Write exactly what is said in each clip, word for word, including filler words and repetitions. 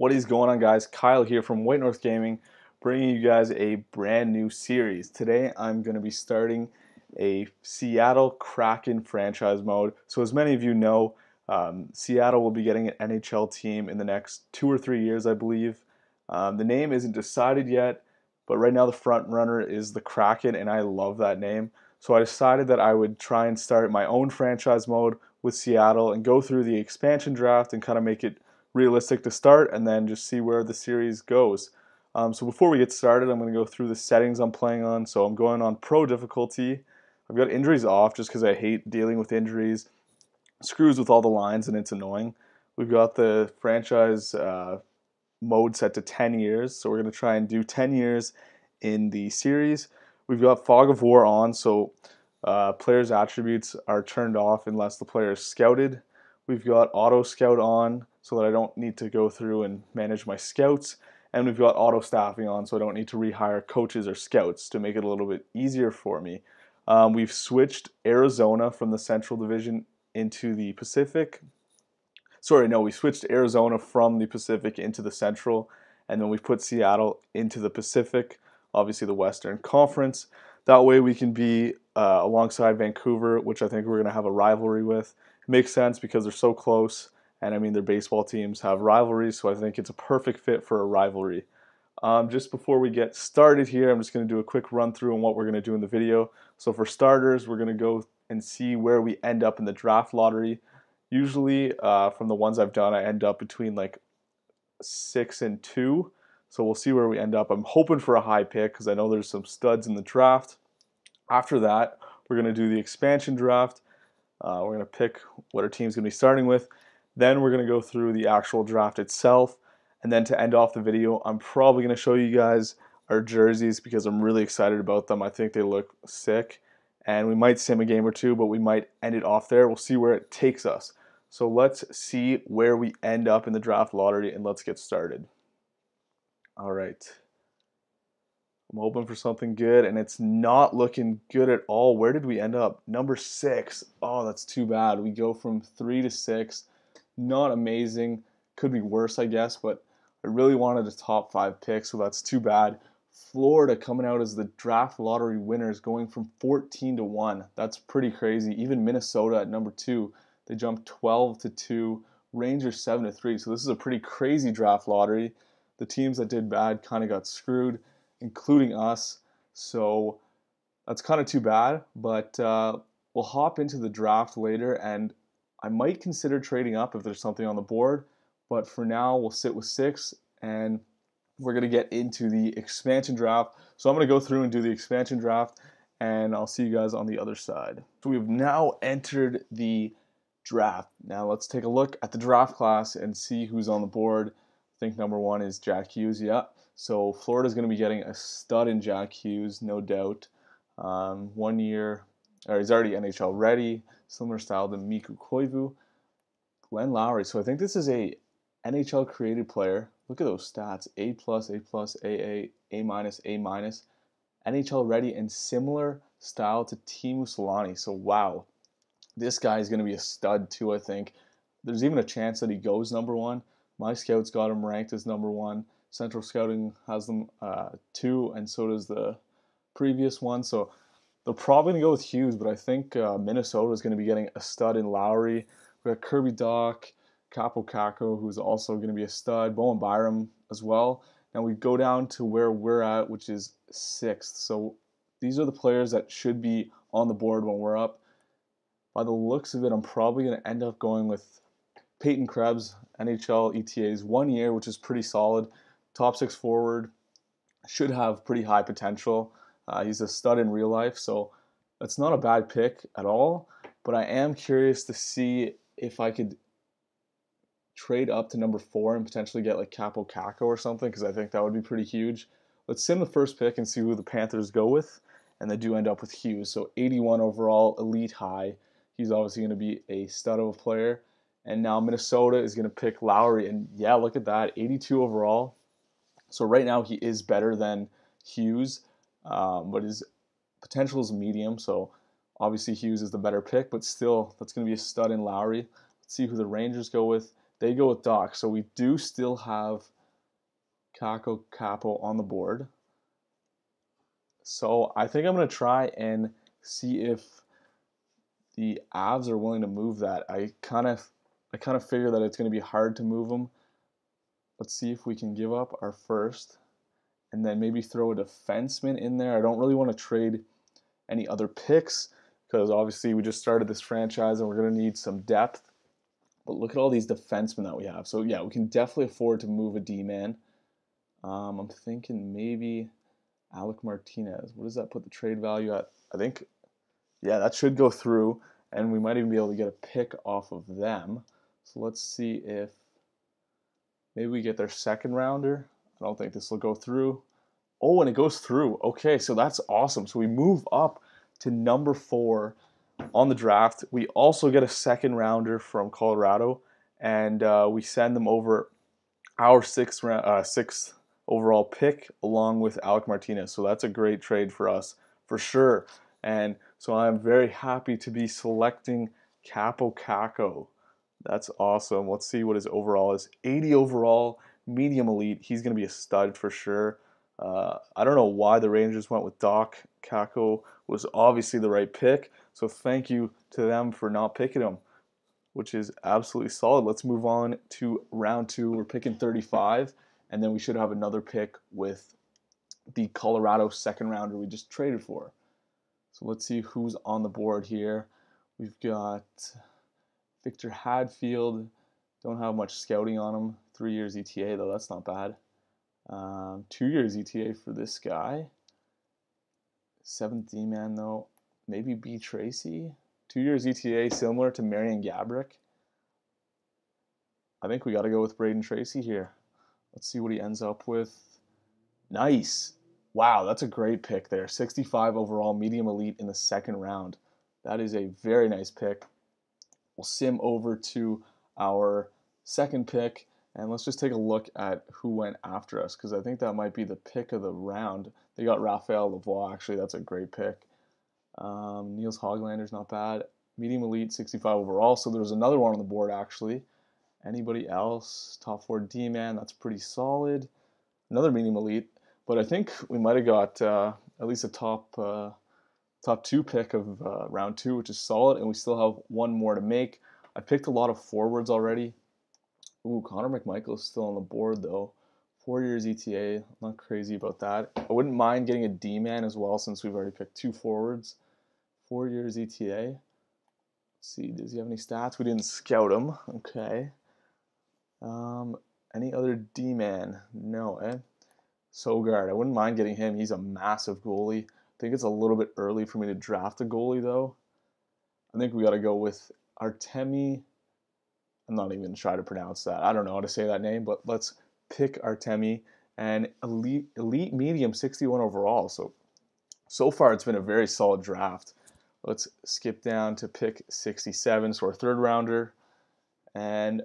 What is going on, guys? Kyle here from White North Gaming, bringing you guys a brand new series. Today I'm going to be starting a Seattle Kraken franchise mode. So as many of you know, um, Seattle will be getting an N H L team in the next two or three years, I believe. Um, the name isn't decided yet, but right now the front runner is the Kraken, and I love that name. So I decided that I would try and start my own franchise mode with Seattle and go through the expansion draft and kind of make it realistic to start and then just see where the series goes. Um, so before we get started, I'm going to go through the settings I'm playing on. So I'm going on pro difficulty. I've got injuries off just because I hate dealing with injuries. It screws with all the lines and it's annoying. We've got the franchise uh, mode set to ten years. So we're going to try and do ten years in the series. We've got Fog of War on, so uh, players' attributes are turned off unless the player is scouted. We've got Auto Scout on, so that I don't need to go through and manage my scouts. And we've got auto staffing on, so I don't need to rehire coaches or scouts to make it a little bit easier for me. Um, we've switched Arizona from the Central Division into the Pacific. Sorry, no, we switched Arizona from the Pacific into the Central, and then we put Seattle into the Pacific, obviously the Western Conference. That way we can be uh, alongside Vancouver, which I think we're going to have a rivalry with. It makes sense because they're so close. And I mean, their baseball teams have rivalries, so I think it's a perfect fit for a rivalry. Um, just before we get started here, I'm just going to do a quick run through on what we're going to do in the video. So for starters, we're going to go and see where we end up in the draft lottery. Usually, uh, from the ones I've done, I end up between like six and two. So we'll see where we end up. I'm hoping for a high pick because I know there's some studs in the draft. After that, we're going to do the expansion draft. Uh, we're going to pick what our team's going to be starting with. Then we're going to go through the actual draft itself, and then to end off the video, I'm probably going to show you guys our jerseys because I'm really excited about them. I think they look sick, and we might sim a game or two, but we might end it off there. We'll see where it takes us. So let's see where we end up in the draft lottery, and let's get started. All right. I'm hoping for something good, and it's not looking good at all. Where did we end up? Number six. Oh, that's too bad. We go from three to six. Not amazing. Could be worse, I guess, but I really wanted a top five pick, so that's too bad. Florida coming out as the draft lottery winners, going from fourteen to one. That's pretty crazy. Even Minnesota at number two, they jumped twelve to two. Rangers seven to three. So this is a pretty crazy draft lottery. The teams that did bad kind of got screwed, including us. So that's kind of too bad, but uh, we'll hop into the draft later, and I might consider trading up if there's something on the board, but for now we'll sit with six, and we're going to get into the expansion draft. So I'm going to go through and do the expansion draft, and I'll see you guys on the other side. So we've now entered the draft. Now let's take a look at the draft class and see who's on the board. I think number one is Jack Hughes. Yeah, so Florida's going to be getting a stud in Jack Hughes, no doubt. Um, one year... Or he's already N H L ready, similar style to Mikko Koivu. Glenn Lowry, so I think this is a N H L created player. Look at those stats: A plus, A plus, A A, A minus, A minus. N H L ready and similar style to Teemu Selänne. So wow, this guy is going to be a stud too. I think there's even a chance that he goes number one. My scouts got him ranked as number one. Central Scouting has them uh, two, and so does the previous one. So they're probably going to go with Hughes, but I think uh, Minnesota is going to be getting a stud in Lowry. We've got Kirby Dach, Kaapo Kakko, who's also going to be a stud, Bowen Byram as well. Now we go down to where we're at, which is sixth. So these are the players that should be on the board when we're up. By the looks of it, I'm probably going to end up going with Peyton Krebs, N H L E T As, one year, which is pretty solid. Top six forward, should have pretty high potential. Uh, he's a stud in real life, so that's not a bad pick at all. But I am curious to see if I could trade up to number four and potentially get like Kaapo Kakko or something, because I think that would be pretty huge. Let's sim the first pick and see who the Panthers go with, and they do end up with Hughes. So eighty-one overall, elite high. He's obviously going to be a stud of a player. And now Minnesota is going to pick Lowry, and yeah, look at that, eighty-two overall. So right now he is better than Hughes. Um, but his potential is medium, so obviously Hughes is the better pick, but still, that's going to be a stud in Lowry. Let's see who the Rangers go with. They go with Dach. So we do still have Kaapo Kakko on the board. So I think I'm going to try and see if the Avs are willing to move that. I kind of I kind of figure that it's going to be hard to move them. Let's see if we can give up our first and then maybe throw a defenseman in there. I don't really want to trade any other picks because obviously we just started this franchise and we're going to need some depth. But look at all these defensemen that we have. So yeah, we can definitely afford to move a D-man. Um, I'm thinking maybe Alec Martinez. What does that put the trade value at? I think, yeah, that should go through, and we might even be able to get a pick off of them. So let's see if maybe we get their second rounder. I don't think this will go through. Oh, and it goes through. Okay, so that's awesome. So we move up to number four on the draft. We also get a second rounder from Colorado, and uh, we send them over our sixth round, uh, sixth overall pick along with Alec Martinez. So that's a great trade for us for sure. And so I'm very happy to be selecting Kaapo Kakko. That's awesome. Let's see what his overall is. eighty overall, medium elite. He's going to be a stud for sure. Uh, I don't know why the Rangers went with Dach. Kakko was obviously the right pick. So thank you to them for not picking him, which is absolutely solid. Let's move on to round two. We're picking thirty-five, and then we should have another pick with the Colorado second rounder we just traded for. So let's see who's on the board here. We've got Victor Hadfield. Don't have much scouting on him. Three years E T A, though. That's not bad. Um, two years E T A for this guy. Seventh D-man, though. Maybe B. Tracey. Two years E T A, similar to Marian Gaborik. I think we got to go with Braden Tracey here. Let's see what he ends up with. Nice. Wow, that's a great pick there. sixty-five overall, medium elite in the second round. That is a very nice pick. We'll sim over to our second pick, and let's just take a look at who went after us, because I think that might be the pick of the round. They got Raphael Lavoie, actually. That's a great pick. Um, Niels Hoglander's not bad. Medium elite, sixty-five overall. So there's another one on the board, actually. Anybody else? Top four D-man, that's pretty solid. Another medium elite. But I think we might have got uh, at least a top uh, top two pick of uh, round two, which is solid, and we still have one more to make. I picked a lot of forwards already. Ooh, Connor McMichael is still on the board, though. Four years E T A, I'm not crazy about that. I wouldn't mind getting a D-man as well, since we've already picked two forwards. Four years E T A. Let's see, does he have any stats? We didn't scout him. Okay. Um, any other D-man? No, eh? Sogard, I wouldn't mind getting him. He's a massive goalie. I think it's a little bit early for me to draft a goalie, though. I think we got to go with Artemi. I'm not even trying to pronounce that. I don't know how to say that name, but let's pick Artemi. And elite, elite medium, sixty-one overall. So, so far, it's been a very solid draft. Let's skip down to pick sixty-seven, so our third rounder. And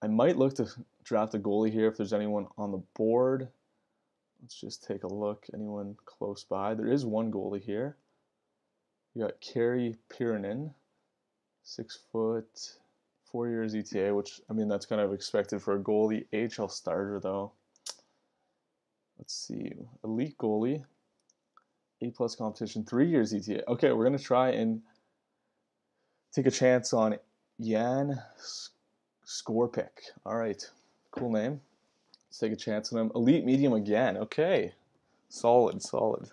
I might look to draft a goalie here if there's anyone on the board. Let's just take a look. Anyone close by? There is one goalie here. You got Kerry Piranin, six foot, four years E T A, which, I mean, that's kind of expected for a goalie. A H L starter, though. Let's see. Elite goalie, A plus competition, three years E T A. Okay, we're going to try and take a chance on Jan Skorpik. All right, cool name. Let's take a chance on him. Elite medium again. Okay. Solid, solid.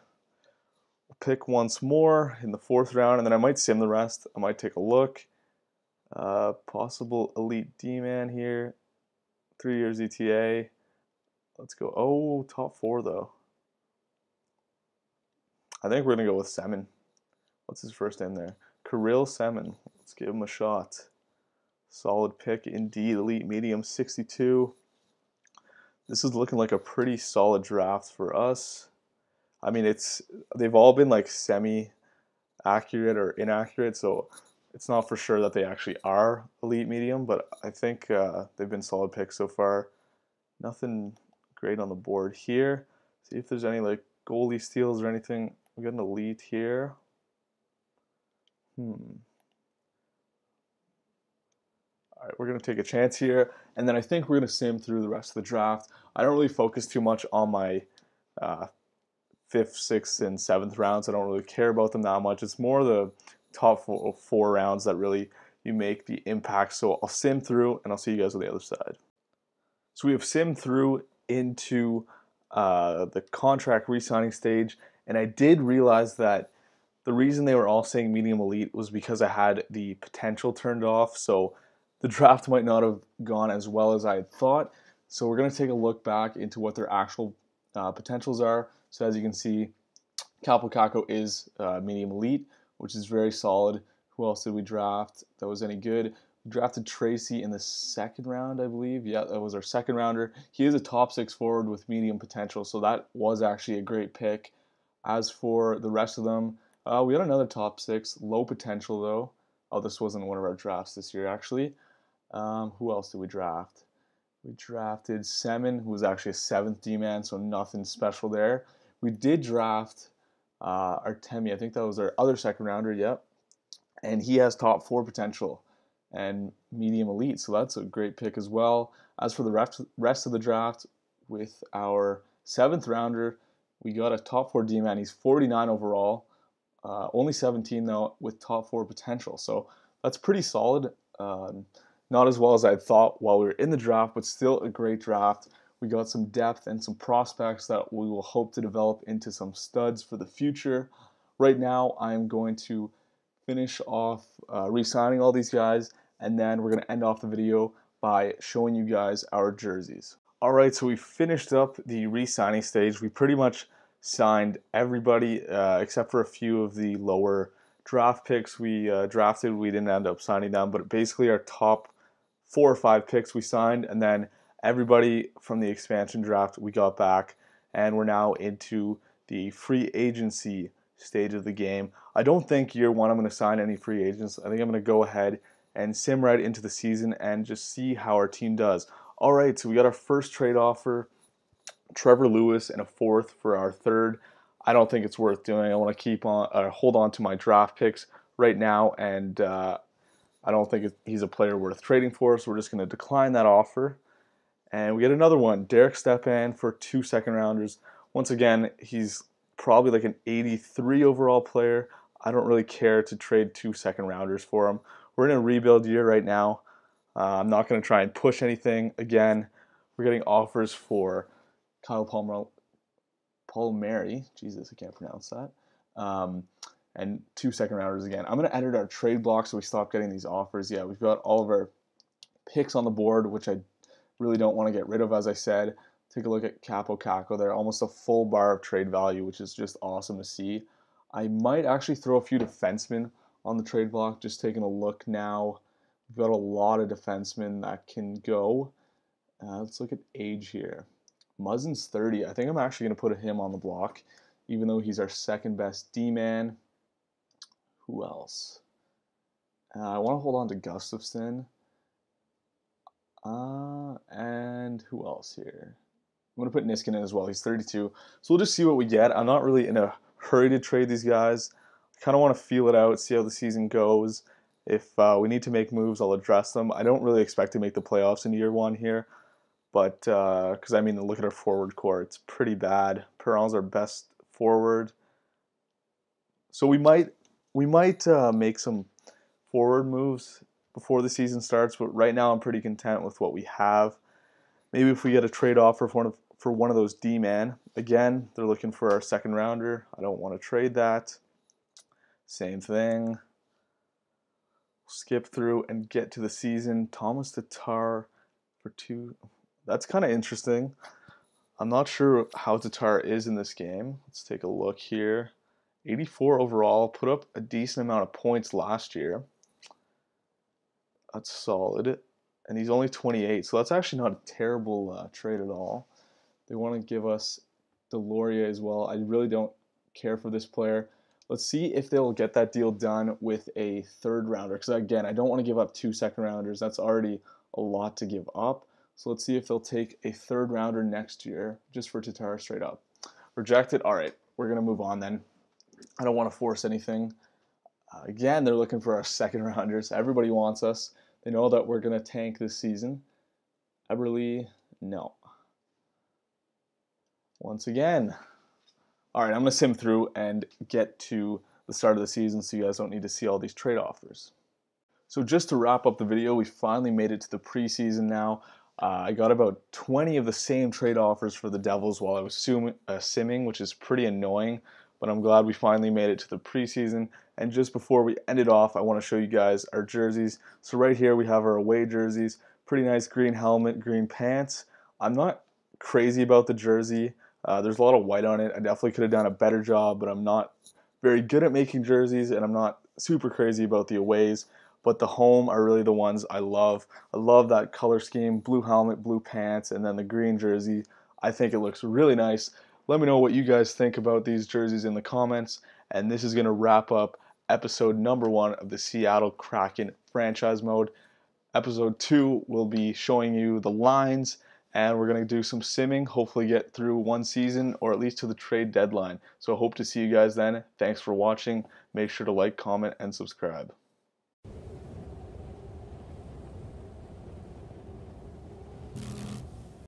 We'll pick once more in the fourth round, and then I might sim the rest. I might take a look. Uh, possible elite D-man here. Three years E T A. Let's go. Oh, top four, though. I think we're going to go with Semyon. What's his first name there? Kirill Semyon. Let's give him a shot. Solid pick indeed. Elite medium, sixty-two. This is looking like a pretty solid draft for us. I mean, it's they've all been like semi-accurate or inaccurate, so it's not for sure that they actually are elite medium, but I think uh, they've been solid picks so far. Nothing great on the board here. See if there's any like goalie steals or anything. We got an elite here. Hmm. all right, we're going to take a chance here. And then I think we're going to sim through the rest of the draft. I don't really focus too much on my uh, fifth, sixth, and seventh rounds. I don't really care about them that much. It's more the top four, four rounds that really you make the impact. So I'll sim through, and I'll see you guys on the other side. So we have simmed through into uh, the contract re-signing stage, and I did realize that the reason they were all saying medium elite was because I had the potential turned off, so the draft might not have gone as well as I had thought. So we're going to take a look back into what their actual uh, potentials are. So as you can see, Kaapo Kakko is uh, medium elite, which is very solid. Who else did we draft that was any good? We drafted Tracey in the second round, I believe. Yeah, that was our second rounder. He is a top six forward with medium potential, so that was actually a great pick. As for the rest of them, Uh, we had another top six, low potential though. Oh, this wasn't one of our drafts this year actually. Um, who else did we draft? We drafted Semyon, who was actually a seventh D-man, so nothing special there. We did draft uh, Artemi, I think that was our other second rounder, yep. And he has top four potential and medium elite, so that's a great pick as well. As for the rest, rest of the draft, with our seventh rounder, we got a top four D-man. He's forty-nine overall. Uh, only seventeen though, with top four potential, so that's pretty solid. Um, not as well as I thought while we were in the draft, but still a great draft. We got some depth and some prospects that we will hope to develop into some studs for the future. Right now, I'm going to finish off uh, re-signing all these guys, and then we're going to end off the video by showing you guys our jerseys. Alright, so we finished up the re-signing stage. We pretty much signed everybody uh, except for a few of the lower draft picks we uh, drafted. We didn't end up signing them, but basically our top four or five picks we signed, and then everybody from the expansion draft we got back, and we're now into the free agency stage of the game. I don't think year one I'm going to sign any free agents. I think I'm going to go ahead and sim right into the season and just see how our team does. Alright, so we got our first trade offer, Trevor Lewis and a fourth for our third. I don't think it's worth doing. I want to keep on, uh, hold on to my draft picks right now, and uh, I don't think it, he's a player worth trading for, so we're just going to decline that offer. And we get another one, Derek Stepan for two second rounders. Once again, he's probably like an eighty-three overall player. I don't really care to trade two second rounders for him. We're in a rebuild year right now. Uh, I'm not going to try and push anything. Again, we're getting offers for Kyle Palmieri, Palmieri, Jesus, I can't pronounce that, um, and two second rounders again. I'm going to edit our trade block so we stop getting these offers. Yeah, we've got all of our picks on the board, which I really don't want to get rid of, as I said. Take a look at Kaapo Kakko there, almost a full bar of trade value, which is just awesome to see. I might actually throw a few defensemen on the trade block, just taking a look now. We've got a lot of defensemen that can go. Uh, let's look at age here. Muzzin's thirty. I think I'm actually going to put him on the block, even though he's our second best D-man. Who else? Uh, I want to hold on to Gustafson. Uh, and who else here? I'm going to put Niskin in as well. He's thirty-two. So we'll just see what we get. I'm not really in a hurry to trade these guys. I kind of want to feel it out, see how the season goes. If uh, we need to make moves, I'll address them. I don't really expect to make the playoffs in year one here. But, because uh, I mean, look at our forward core, it's pretty bad. Perron's our best forward. So we might we might uh, make some forward moves before the season starts, but right now I'm pretty content with what we have. Maybe if we get a trade offer for one of, for one of those D-man. Again, they're looking for our second rounder. I don't want to trade that. Same thing. Skip through and get to the season. Tomas Tatar for two... That's kind of interesting. I'm not sure how Tatar is in this game. Let's take a look here. eighty-four overall. Put up a decent amount of points last year. That's solid. And he's only twenty-eight, so that's actually not a terrible uh, trade at all. They want to give us Deloria as well. I really don't care for this player. Let's see if they'll get that deal done with a third rounder. Because, again, I don't want to give up two second rounders. That's already a lot to give up. So let's see if they'll take a third rounder next year just for Tatar straight up. Rejected. All right, we're going to move on then. I don't want to force anything. Uh, again, they're looking for our second rounders. Everybody wants us. They know that we're going to tank this season. Eberle, no. Once again. All right, I'm going to sim through and get to the start of the season so you guys don't need to see all these trade offers. So just to wrap up the video, we finally made it to the preseason now. Uh, I got about twenty of the same trade offers for the Devils while I was sim uh, simming, which is pretty annoying, but I'm glad we finally made it to the preseason. And just before we end it off, I want to show you guys our jerseys. So right here we have our away jerseys. Pretty nice green helmet, green pants. I'm not crazy about the jersey. Uh, there's a lot of white on it. I definitely could have done a better job, but I'm not very good at making jerseys, and I'm not super crazy about the aways. But the home are really the ones I love. I love that color scheme, blue helmet, blue pants, and then the green jersey. I think it looks really nice. Let me know what you guys think about these jerseys in the comments. And this is going to wrap up episode number one of the Seattle Kraken franchise mode. Episode two will be showing you the lines, and we're going to do some simming, hopefully get through one season or at least to the trade deadline. So I hope to see you guys then. Thanks for watching. Make sure to like, comment, and subscribe.